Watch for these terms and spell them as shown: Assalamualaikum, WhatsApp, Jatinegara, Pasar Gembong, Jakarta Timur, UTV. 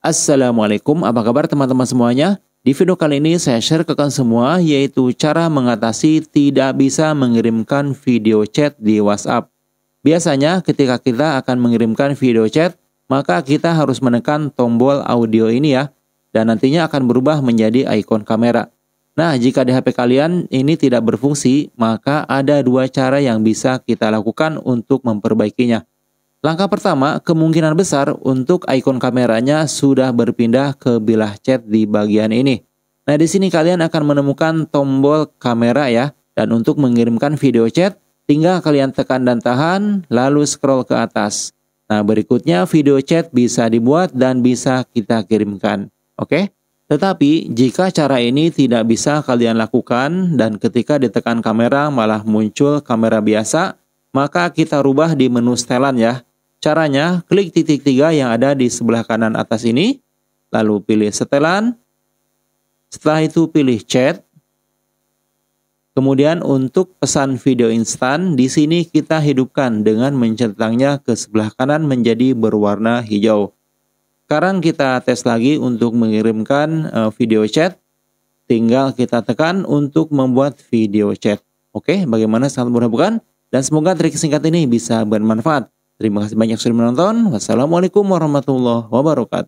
Assalamualaikum, apa kabar teman-teman semuanya? Di video kali ini saya share ke kalian semua yaitu cara mengatasi tidak bisa mengirimkan video chat di WhatsApp. Biasanya ketika kita akan mengirimkan video chat, maka kita harus menekan tombol audio ini ya, dan nantinya akan berubah menjadi ikon kamera. Nah, jika di HP kalian ini tidak berfungsi, maka ada dua cara yang bisa kita lakukan untuk memperbaikinya. Langkah pertama, kemungkinan besar untuk ikon kameranya sudah berpindah ke bilah chat di bagian ini. Nah, di sini kalian akan menemukan tombol kamera ya. Dan untuk mengirimkan video chat, tinggal kalian tekan dan tahan, lalu scroll ke atas. Nah, berikutnya video chat bisa dibuat dan bisa kita kirimkan. Oke? Tetapi, jika cara ini tidak bisa kalian lakukan dan ketika ditekan kamera malah muncul kamera biasa, maka kita rubah di menu setelan ya. Caranya, klik titik 3 yang ada di sebelah kanan atas ini, lalu pilih setelan, setelah itu pilih chat, kemudian untuk pesan video instan, di sini kita hidupkan dengan mencentangnya ke sebelah kanan menjadi berwarna hijau. Sekarang kita tes lagi untuk mengirimkan video chat, tinggal kita tekan untuk membuat video chat. Oke, bagaimana, sangat mudah bukan? Dan semoga trik singkat ini bisa bermanfaat. Terima kasih banyak sudah menonton. Wassalamualaikum warahmatullahi wabarakatuh.